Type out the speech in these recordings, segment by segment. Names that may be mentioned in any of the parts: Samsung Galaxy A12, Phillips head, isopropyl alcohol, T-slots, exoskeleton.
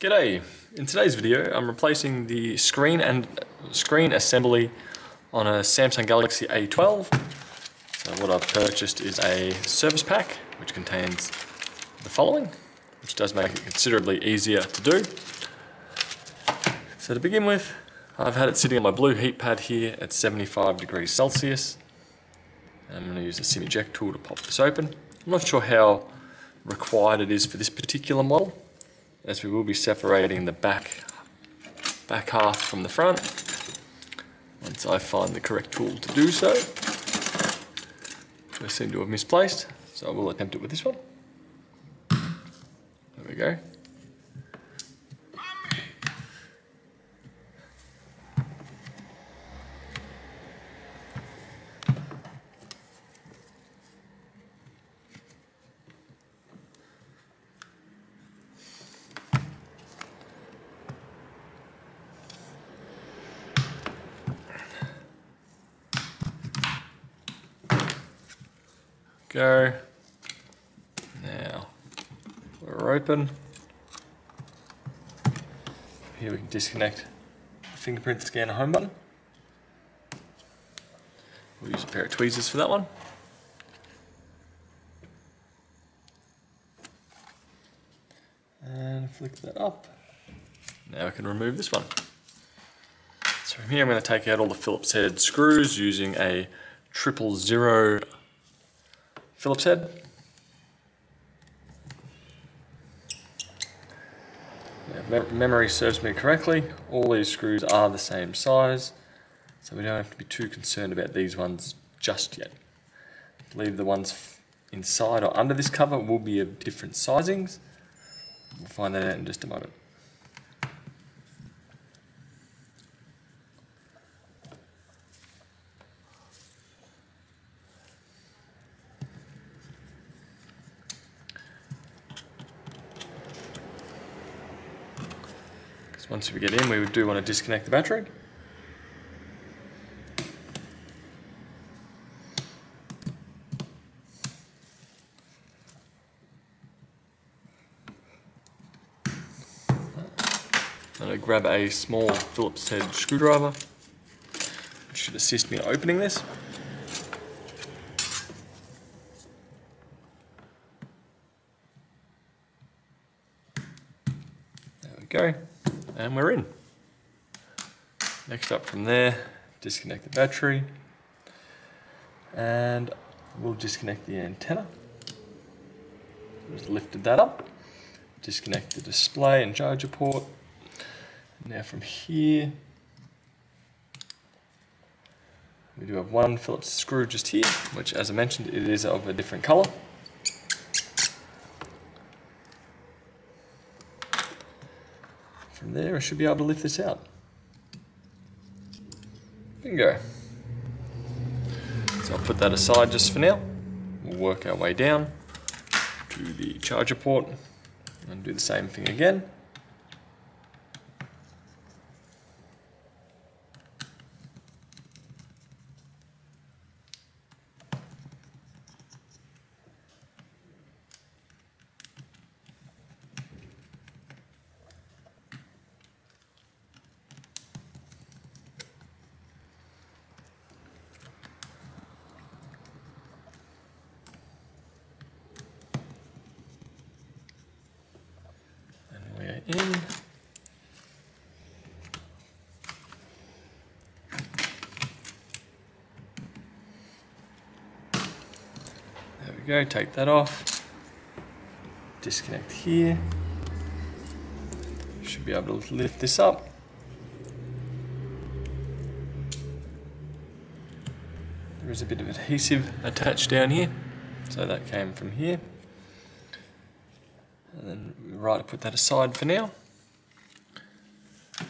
G'day! In today's video I'm replacing the screen assembly on a Samsung Galaxy A12. So what I've purchased is a service pack which contains the following, which does make it considerably easier to do. So to begin with, I've had it sitting on my blue heat pad here at 75 degrees Celsius. I'm going to use the SIM eject tool to pop this open. I'm not sure how required it is for this particular model, as we will be separating the back half from the front once I find the correct tool to do so, which I seem to have misplaced, so I will attempt it with this one. There we go. Go. Now we're open. Here we can disconnect the fingerprint scanner home button. We'll use a pair of tweezers for that one. And flick that up. Now we can remove this one. So from here I'm going to take out all the Phillips head screws using a 000 Phillips head. Now, if memory serves me correctly, all these screws are the same size, so we don't have to be too concerned about these ones just yet. I believe the ones inside or under this cover will be of different sizings. We'll find that out in just a moment. Once we get in, we do want to disconnect the battery. I'm going to grab a small Phillips head screwdriver, which should assist me in opening this. There we go. And we're in. Next up from there, disconnect the battery and we'll disconnect the antenna. Just lifted that up, disconnect the display and charger port. Now from here, we do have one Phillips screw just here, which, as I mentioned, it is of a different color. From there, I should be able to lift this out. Bingo. So I'll put that aside just for now. We'll work our way down to the charger port and do the same thing again. In. There we go, take that off, disconnect here, should be able to lift this up. There is a bit of adhesive attached down here, so that came from here. And then we're right to put that aside for now.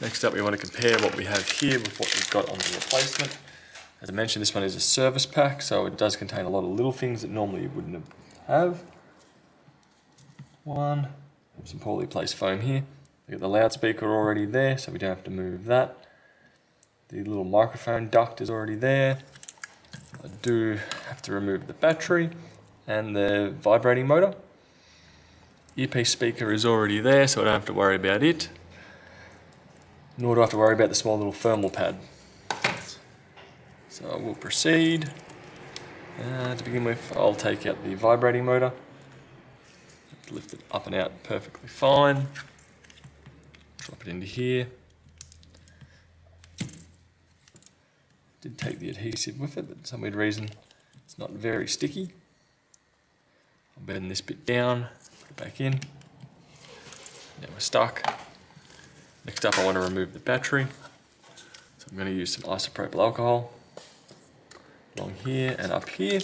Next up, we want to compare what we have here with what we've got on the replacement. As I mentioned, this one is a service pack, so it does contain a lot of little things that normally you wouldn't have. One, some poorly placed foam here. We've got the loudspeaker already there, so we don't have to move that. The little microphone duct is already there. I do have to remove the battery and the vibrating motor. Earpiece speaker is already there, so I don't have to worry about it. Nor do I have to worry about the small little thermal pad. So I will proceed. To begin with, I'll take out the vibrating motor. Lift it up and out perfectly fine. Drop it into here. Did take the adhesive with it, but for some weird reason it's not very sticky. I'll bend this bit down, put it back in. Now we're stuck. Next up, I want to remove the battery. So I'm going to use some isopropyl alcohol along here and up here.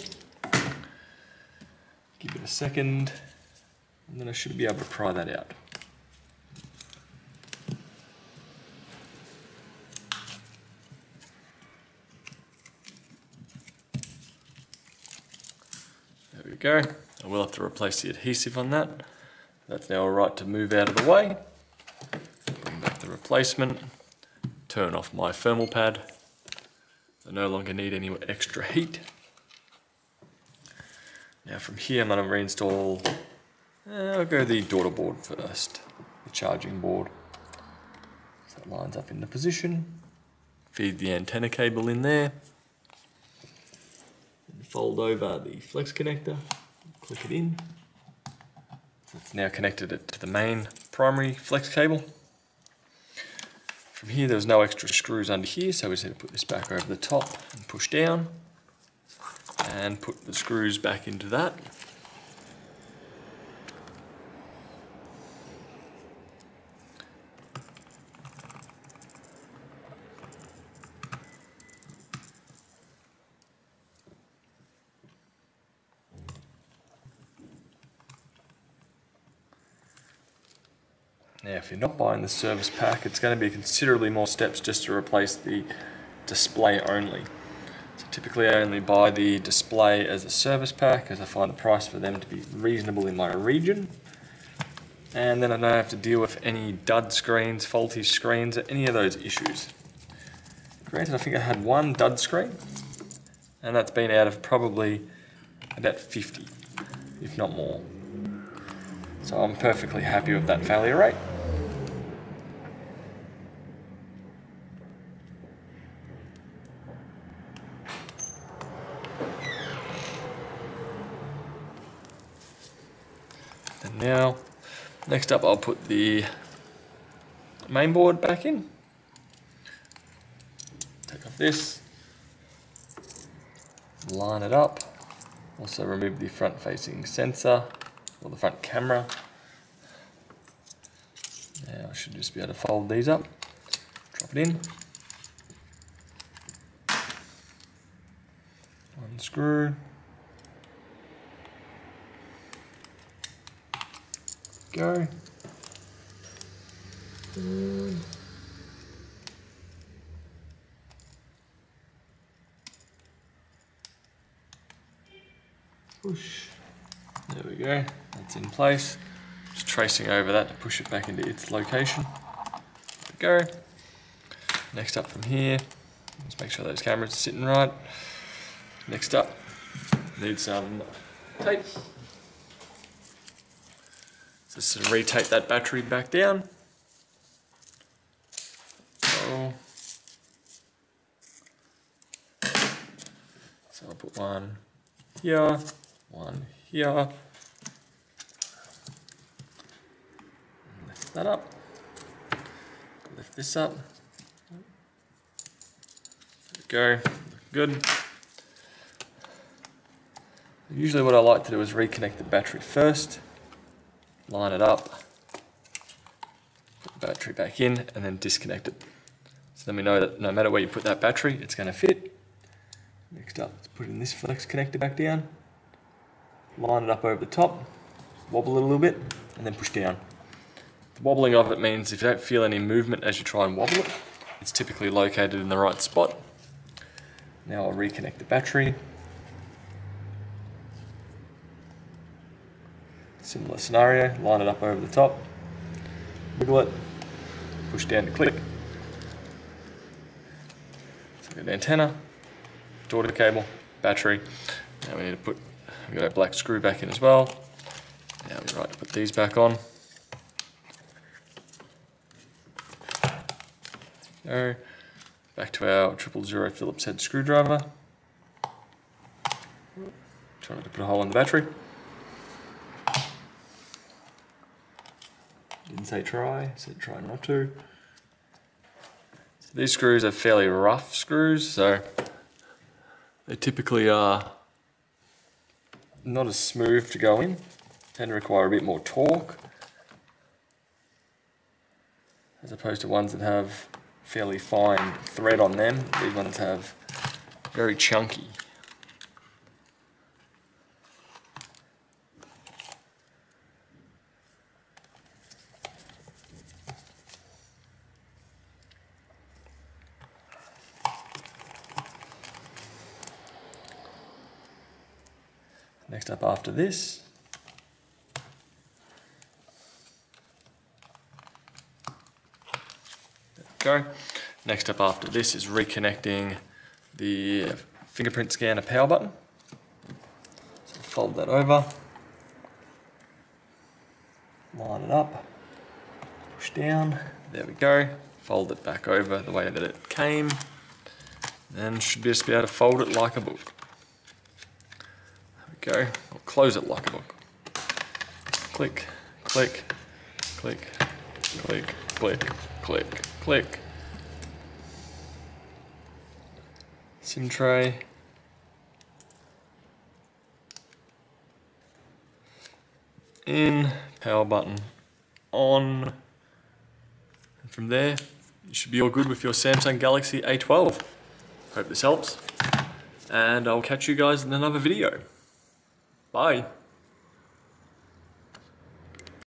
Give it a second, and then I should be able to pry that out. There we go. I will have to replace the adhesive on that. That's now all right to move out of the way. Replacement, turn off my thermal pad. I no longer need any extra heat. Now from here I'm going to reinstall, I'll go the daughter board first, the charging board. So it lines up into position, feed the antenna cable in there, and fold over the flex connector, click it in. So it's now connected it to the main primary flex cable. From here, there was no extra screws under here, so we just had to put this back over the top and push down and put the screws back into that. Now, if you're not buying the service pack, it's going to be considerably more steps just to replace the display only. So typically I only buy the display as a service pack, as I find the price for them to be reasonable in my region. And then I don't have to deal with any dud screens, faulty screens, or any of those issues. Granted, I think I had one dud screen, and that's been out of probably about 50, if not more. So I'm perfectly happy with that failure rate. And now, next up, I'll put the main board back in. Take off this, line it up. Also remove the front facing sensor, or the front camera. Now I should just be able to fold these up, drop it in, unscrew. Go. Push. There we go, that's in place. Just tracing over that to push it back into its location. There we go. Next up from here, just make sure those cameras are sitting right. Next up, need some tape. Just to retape that battery back down. So I'll put one here, lift that up, lift this up, there we go, good. Usually what I like to do is reconnect the battery first, line it up, put the battery back in, and then disconnect it. So then we know that no matter where you put that battery, it's going to fit. Next up, let's put in this flex connector back down, line it up over the top, wobble it a little bit, and then push down. The wobbling of it means if you don't feel any movement as you try and wobble it, it's typically located in the right spot. Now I'll reconnect the battery. Similar scenario, line it up over the top, wiggle it, push down to click. So we've got the antenna, daughter cable, battery. Now we need to put, we've got a black screw back in as well, Now we like to put these back on. Go back to our 000 Phillips head screwdriver. Trying to put a hole in the battery. Didn't say try, said try not to. So these screws are fairly rough screws, so they typically are not as smooth to go in, tend to require a bit more torque, as opposed to ones that have fairly fine thread on them. These ones have very chunky. Next up after this, there we go. Next up after this is reconnecting the fingerprint scanner power button. So fold that over, line it up, push down, there we go. Fold it back over the way that it came, and should just be able to fold it like a book. Go, I'll close it like a book. Click, click, click, click, click, click, click. SIM tray. In, power button on. And from there, you should be all good with your Samsung Galaxy A12. Hope this helps, and I'll catch you guys in another video. Bye.